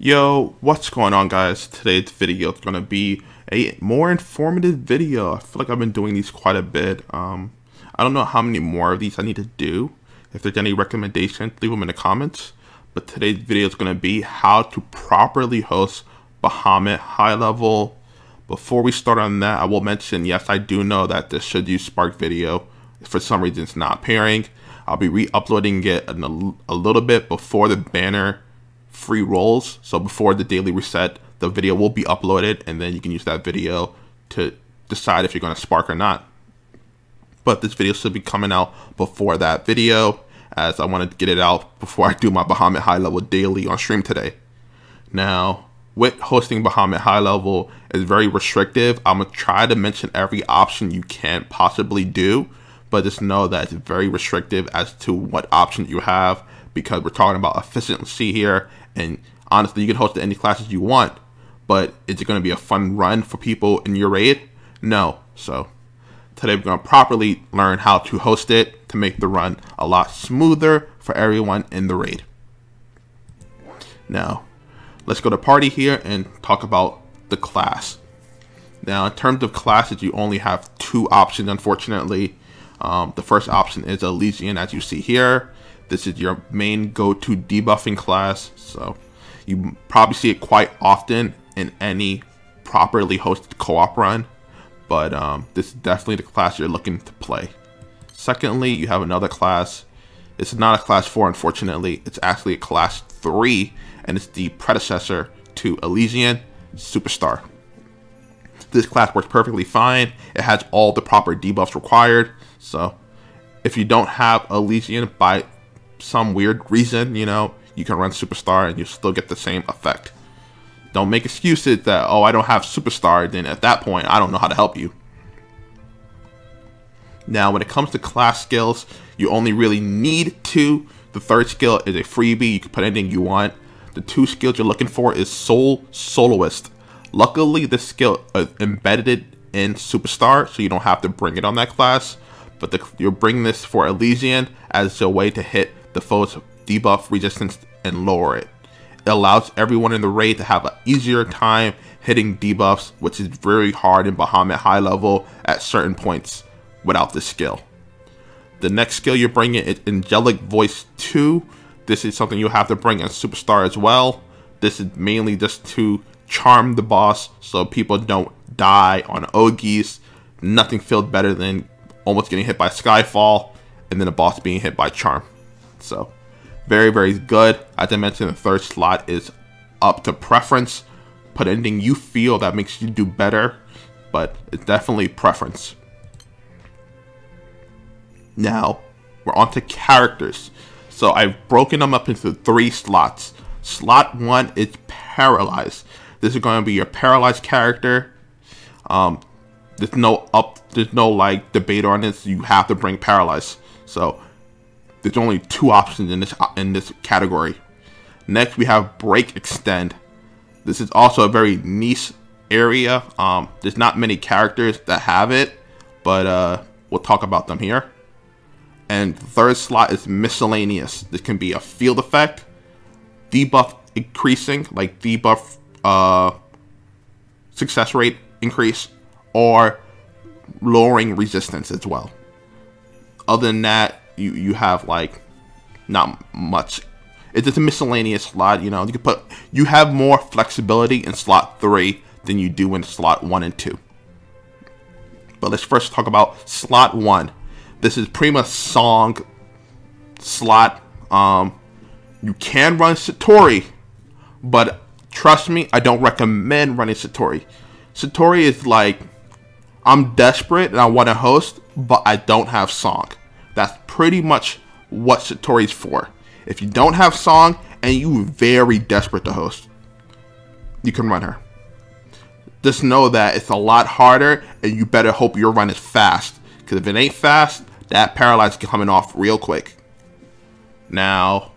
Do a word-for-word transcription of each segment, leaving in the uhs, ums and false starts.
Yo, what's going on, guys? Today's video is gonna be a more informative video. I feel like I've been doing these quite a bit. Um, I don't know how many more of these I need to do. If there's any recommendations, leave them in the comments. But today's video is gonna be how to properly host Bahamut high level. Before we start on that, I will mention, yes, I do know that this should use Spark video. If for some reason it's not appearing, I'll be re-uploading it in a, a little bit before the banner free rolls, so before the daily reset the video will be uploaded, and then you can use that video to decide if you're going to spark or not. But this video should be coming out before that video, as I want to get it out before I do my Bahamut high level daily on stream today. Now, with hosting Bahamut high level is very restrictive. I'm gonna try to mention every option you can possibly do, but just know that it's very restrictive as to what options you have, because we're talking about efficiency here. And honestly, you can host any classes you want, but is it going to be a fun run for people in your raid? No. So today we're going to properly learn how to host it to make the run a lot smoother for everyone in the raid. Now, let's go to party here and talk about the class. Now, in terms of classes, you only have two options, unfortunately. Um, the first option is Elysian, as you see here. This is your main go-to debuffing class, so you probably see it quite often in any properly hosted co-op run, but um, this is definitely the class you're looking to play. Secondly, you have another class. It's not a class four, unfortunately. It's actually a class three, and it's the predecessor to Elysian, Superstar. This class works perfectly fine. It has all the proper debuffs required, so if you don't have Elysian by some weird reason, you know, you can run Superstar and you still get the same effect. Don't make excuses that, oh, I don't have Superstar, then at that point I don't know how to help you. Now, when it comes to class skills, you only really need two. The third skill is a freebie. You can put anything you want. The two skills you're looking for is Soul Soloist. Luckily, this skill is embedded in Superstar, so you don't have to bring it on that class, but the, you're bringing this for Elysian as a way to hit the foe's debuff resistance and lower it. It allows everyone in the raid to have an easier time hitting debuffs, which is very hard in Bahamut high level at certain points without this skill. The next skill you're bringing is Angelic Voice two. This is something you have to bring in Superstar as well. This is mainly just to charm the boss so people don't die on Ogies. Nothing feels better than almost getting hit by Skyfall and then a boss being hit by Charm. So very, very good. As I mentioned, the third slot is up to preference. Put anything you feel that makes you do better, but it's definitely preference. Now, we're on to characters. So I've broken them up into three slots. Slot one is Paralyzed. This is going to be your Paralyzed character. Um, there's no up, there's no like debate on this. You have to bring Paralyzed. So there's only two options in this in this category. Next, we have Break Extend. This is also a very niche area. Um, there's not many characters that have it, but uh, we'll talk about them here. And the third slot is Miscellaneous. This can be a field effect, debuff increasing, like debuff uh, success rate increase, or lowering resistance as well. Other than that, You, you have like not much. It's just a miscellaneous slot, you know. You can put you have more flexibility in slot three than you do in slot one and two. But let's first talk about slot one. This is pretty much Song slot. Um, you can run Satori, but trust me, I don't recommend running Satori. Satori is like, I'm desperate and I want to host, but I don't have Song. That's pretty much what Satori's for. If you don't have Song and you're very desperate to host, you can run her. Just know that it's a lot harder, and you better hope your run is fast, because if it ain't fast, that Paralyze is coming off real quick. Now,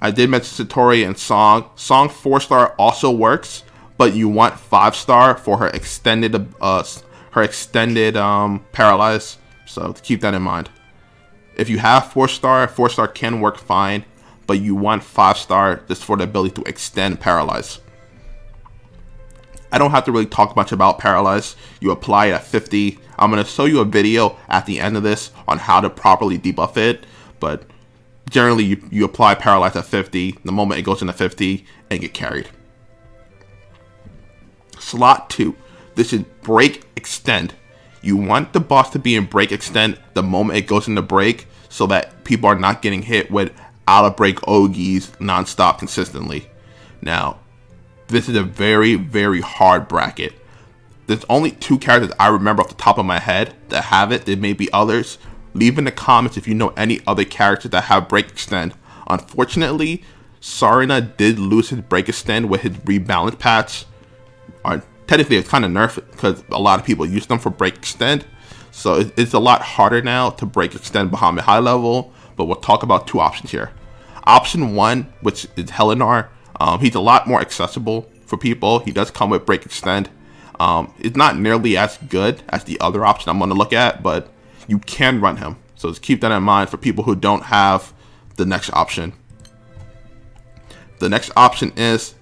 I did mention Satori and Song. Song four star also works, but you want five star for her extended, uh, her extended um, Paralyze. So keep that in mind. If you have four star, four star can work fine, but you want five star just for the ability to extend Paralyze. I don't have to really talk much about Paralyze. You apply it at fifty. I'm going to show you a video at the end of this on how to properly debuff it, but generally you, you apply Paralyze at fifty. The moment it goes into fifty, and get carried. Slot two. This is Break Extend. You want the boss to be in Break Extend the moment it goes into break, so that people are not getting hit with out of break Ogis nonstop consistently. Now, this is a very, very hard bracket. There's only two characters I remember off the top of my head that have it. There may be others. Leave in the comments if you know any other characters that have Break Extend. Unfortunately, Sarina did lose his Break Extend with his rebalance patch. Or technically, it's kind of nerfed because a lot of people use them for Break Extend. So it's a lot harder now to Break Extend Bahamut high level. But we'll talk about two options here. Option one, which is Helnar. Um, he's a lot more accessible for people. He does come with Break Extend. Um, it's not nearly as good as the other option I'm going to look at, but you can run him. So just keep that in mind for people who don't have the next option. The next option is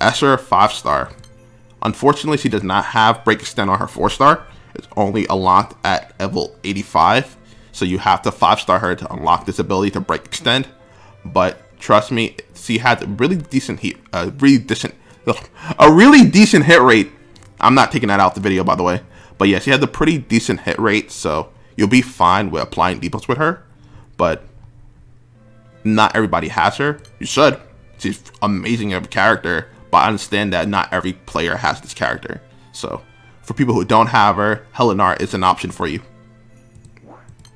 Esher five star. Unfortunately, she does not have Break Extend on her four star. It's only unlocked at level eighty-five. So you have to five star her to unlock this ability to Break Extend. But trust me, she has a really decent hit, uh, really decent, ugh, a really decent hit rate. I'm not taking that out the video, by the way. But yeah, she has a pretty decent hit rate, so you'll be fine with applying debuffs with her. But not everybody has her. You should. She's amazing of a character, but I understand that not every player has this character. So for people who don't have her, Helnar is an option for you.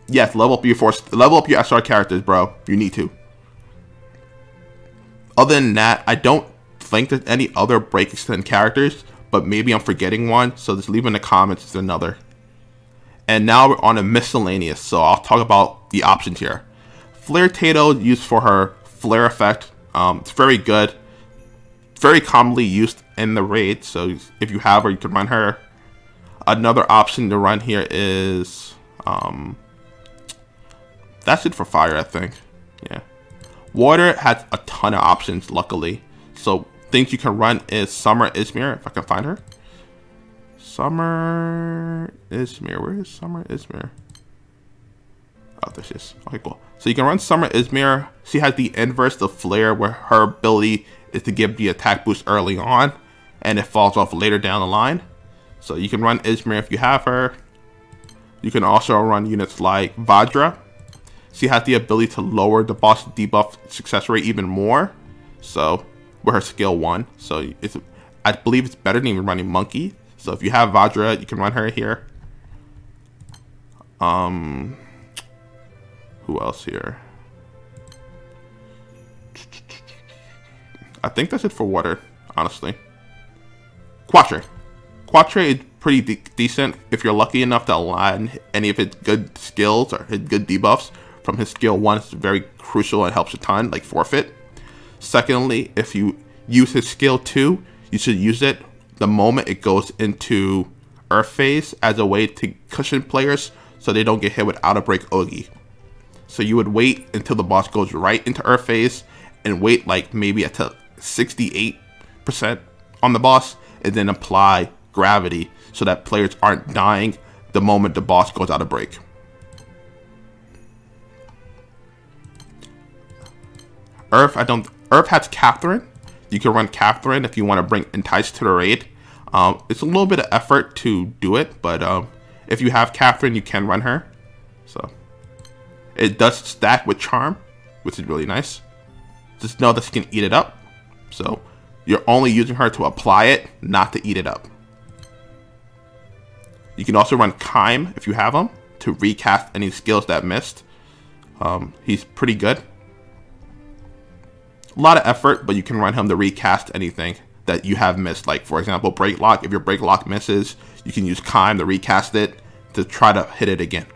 Yes, level up your force, level up your S R characters, bro. You need to. Other than that, I don't think there's any other Break Extend characters, but maybe I'm forgetting one, so just leave in the comments if there's another. And now we're on a miscellaneous, so I'll talk about the options here. Flare Tato is used for her flare effect. Um, it's very good, very commonly used in the raid, so if you have her, you can run her. Another option to run here is... Um, that's it for fire, I think. Yeah. Water has a ton of options, luckily. So things you can run is Summer Ismir, if I can find her. Summer Ismir. Where is Summer Ismir? Oh, there she is. Okay, cool. So you can run Summer Ismir. She has the inverse of Flare, where her ability is to give the attack boost early on, and it falls off later down the line. So you can run Ismir if you have her. You can also run units like Vajra. She has the ability to lower the boss debuff success rate even more. So, with her skill one. So, it's, I believe it's better than even running Monkey. So, if you have Vajra, you can run her here. Um, Who else here? I think that's it for water, honestly. Quatre. Quatre is pretty de decent if you're lucky enough to align any of his good skills or his good debuffs from his skill one. It's very crucial and helps a ton, like forfeit. Secondly, if you use his skill two, you should use it the moment it goes into earth phase as a way to cushion players so they don't get hit with out of break Ogi. So you would wait until the boss goes right into earth phase and wait like maybe at sixty-eight percent on the boss and then apply gravity so that players aren't dying the moment the boss goes out of break. Earth, I don't. Earth has Catherine. You can run Catherine if you want to bring Entice to the raid. Um, it's a little bit of effort to do it, but um, if you have Catherine, you can run her. So it does stack with Charm, which is really nice. Just know that she can eat it up. So you're only using her to apply it, not to eat it up. You can also run Kime if you have him to recast any skills that missed. Um, he's pretty good. A lot of effort, but you can run him to recast anything that you have missed. Like, for example, Break Lock. If your Break Lock misses, you can use Kime to recast it to try to hit it again.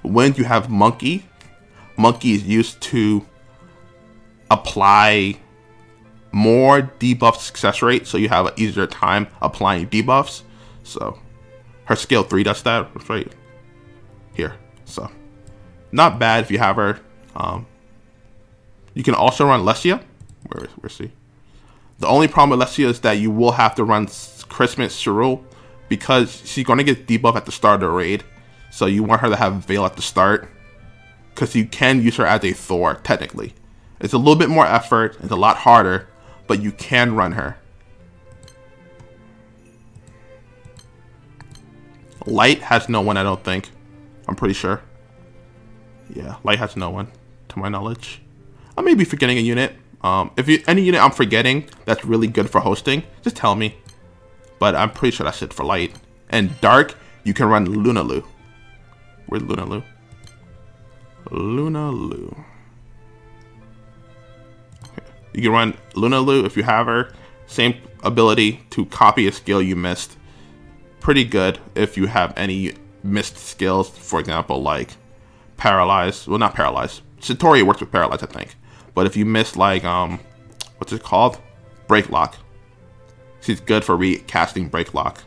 When you have Monkey, Monkey is used to apply more debuff success rate, so you have an easier time applying debuffs. So her skill three does that right here. So Not bad if you have her. Um, you can also run Lesia. Where, where's she? The only problem with Lesia is that you will have to run Christmas Cirule because she's going to get debuff at the start of the raid. So you want her to have Veil at the start because you can use her as a Thor, technically. It's a little bit more effort. It's a lot harder, but you can run her. Light has no one, I don't think. I'm pretty sure. Yeah, Light has no one, to my knowledge. I may be forgetting a unit. Um, if you, any unit I'm forgetting that's really good for hosting, just tell me. But I'm pretty sure that's it for Light. And Dark, you can run Lunalu. Where's Lunalu? Lunalu. You can run Lunalu if you have her. Same ability to copy a skill you missed. Pretty good if you have any missed skills, for example, like Paralyze. Well, not Paralyze. Satori works with Paralyze, I think. But if you miss, like, um, what's it called? Break Lock. She's good for recasting Break Lock.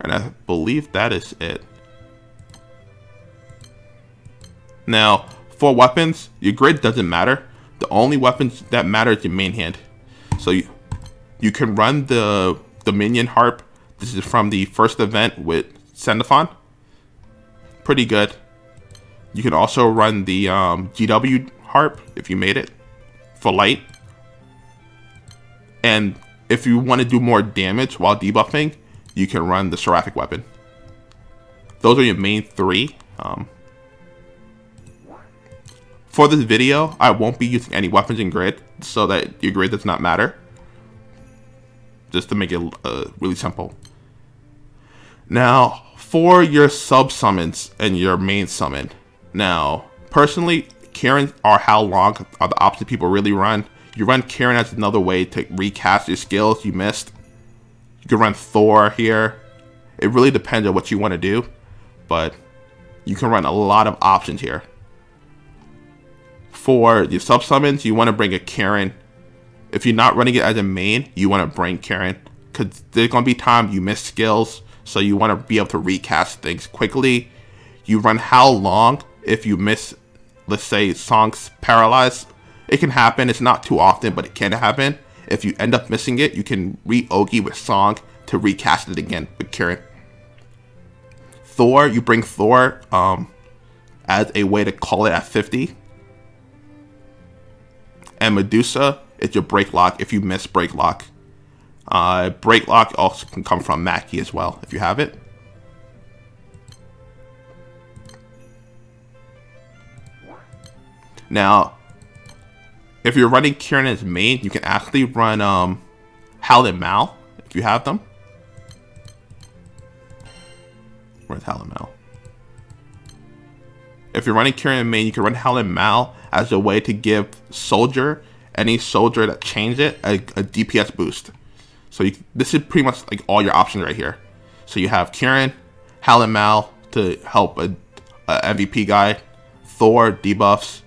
And I believe that is it. Now, for weapons, your grid doesn't matter. The only weapons that matter is your main hand. So you, you can run the Dominion Harp. This is from the first event with Xenophon. Pretty good. You can also run the um, G W Harp if you made it for Light. And if you want to do more damage while debuffing, you can run the Seraphic Weapon. Those are your main three. Um, For this video, I won't be using any weapons in grid, so that your grid does not matter. Just to make it uh, really simple. Now, for your sub-summons and your main summon. Now, personally, Karen or Huanglong are the options people really run. You run Karen as another way to recast your skills you missed. You can run Thor here. It really depends on what you want to do, but you can run a lot of options here. For your sub summons, you want to bring a Karen. If you're not running it as a main, you want to bring Karen because there's going to be times you miss skills, so you want to be able to recast things quickly. You run Huanglong if you miss, let's say, Song's Paralyze. It can happen, it's not too often, but it can happen. If you end up missing it, you can re-ogi with Song to recast it again with Karen. Thor, you bring Thor um, as a way to call it at fifty. And Medusa, it's your Break Lock if you miss Break Lock. Uh, break Lock also can come from Mackie as well if you have it. Now, if you're running Kieran as main, you can actually run um, Hal and Mal if you have them. Where's Hal and Mal? If you're running Kieran in main, you can run Hal and Mal as a way to give soldier, any soldier that changes it, a, a D P S boost. So you, this is pretty much like all your options right here. So you have Kieran, Hal and Mal to help a, a M V P guy, Thor debuffs,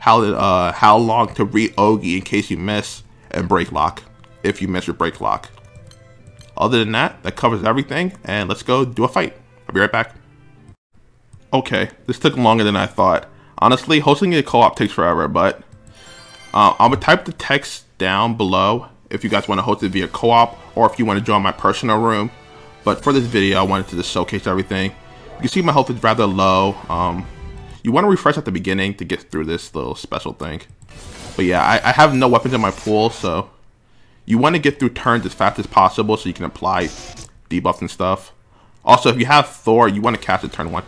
Hal, uh, Huanglong to re-ogi in case you miss, and Break Lock if you miss your Break Lock. Other than that, that covers everything, and let's go do a fight. I'll be right back. Okay, this took longer than I thought. Honestly, hosting a co-op takes forever, but uh, I'm going to type the text down below if you guys want to host it via co-op or if you want to join my personal room. But for this video, I wanted to just showcase everything. You can see my health is rather low. Um, you want to refresh at the beginning to get through this little special thing. But yeah, I, I have no weapons in my pool, so you want to get through turns as fast as possible so you can apply debuffs and stuff. Also, if you have Thor, you want to cast it turn one.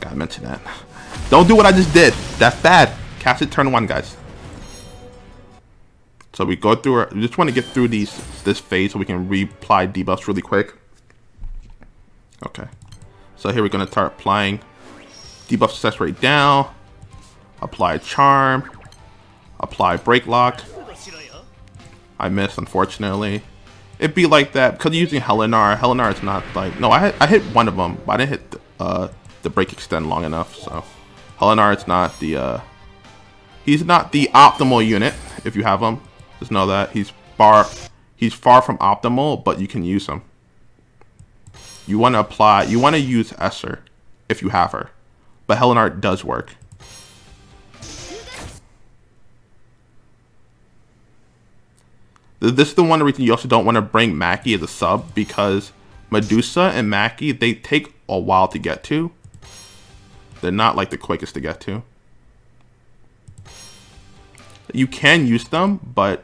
Gotta mention that. Don't do what I just did. That's bad. Cast it turn one, guys. So we go through. Our, we just want to get through these this phase so we can re-apply debuffs really quick. Okay. So here we're gonna start applying debuff success rate down. Apply charm. Apply Break Lock. I missed, unfortunately. It'd be like that because you're using Helnar. Helnar is not like no. I I hit one of them, but I didn't hit. The, uh, the break extend long enough, so Helnar is not the uh he's not the optimal unit if you have him. Just know that he's bar He's far from optimal, but you can use him. You want to apply, you want to use Esher if you have her, but Helnar does work. This is the one reason you also don't want to bring Mackie as a sub, because Medusa and Mackie, they take a while to get to. They're not like the quickest to get to. You can use them, but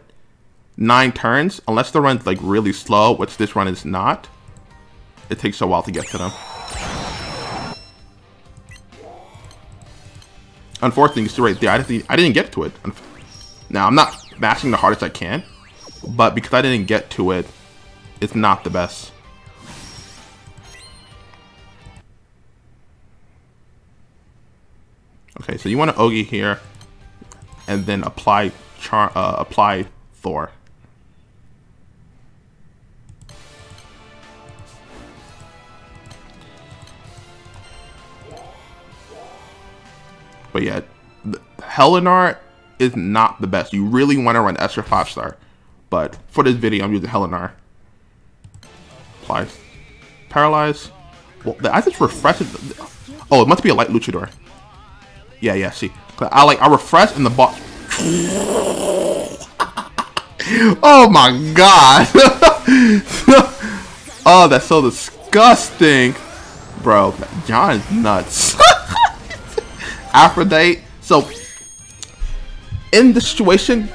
nine turns, unless the run's like really slow, which this run is not, it takes a while to get to them. Unfortunately, you see right there, I didn't, I didn't get to it. Now, I'm not mashing the hardest I can, but because I didn't get to it, it's not the best. Okay, so you want to Ogi here, and then apply char uh, apply Thor. But yeah, Helnar is not the best. You really want to run Esher five star, but for this video, I'm using Helnar. Apply Paralyze. Well, I just refreshed it. Oh, it must be a light Luchador. Yeah, yeah, see. I like I refresh and the boss. Oh my god. Oh, that's so disgusting. Bro, John is nuts. Aphrodite. So in this situation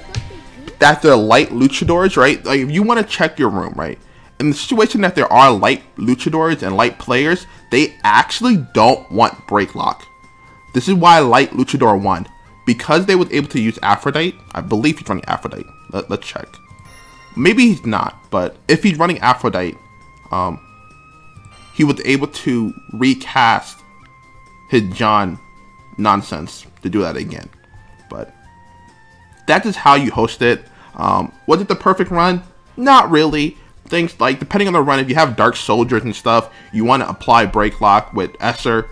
that they're light luchadors, right? Like if you want to check your room, right? In the situation that there are light luchadors and light players, they actually don't want break lock. This is why light Luchador won, because they was able to use Aphrodite. I believe he's running Aphrodite. Let, let's check. Maybe he's not, but if he's running Aphrodite, um, he was able to recast his John nonsense to do that again. But that is how you host it. Um, was it the perfect run? Not really. Things like, depending on the run, if you have Dark Soldiers and stuff, you want to apply Break Lock with Esher.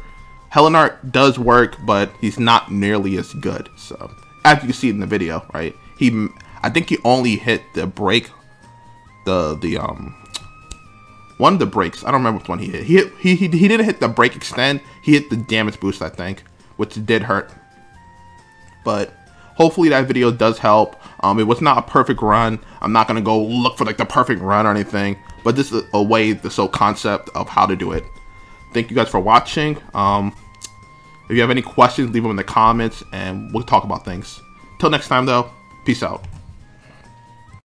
Helnar does work, but he's not nearly as good. So, as you can see in the video, right? He, I think he only hit the break, the the um, one of the breaks. I don't remember which one he hit. He hit, he, he he didn't hit the break extend. He hit the damage boost, I think, which did hurt. But hopefully that video does help. Um, it was not a perfect run. I'm not gonna go look for like the perfect run or anything, but this is a way, this whole concept of how to do it. Thank you guys for watching. Um, if you have any questions, leave them in the comments, and we'll talk about things. Till next time, though, peace out.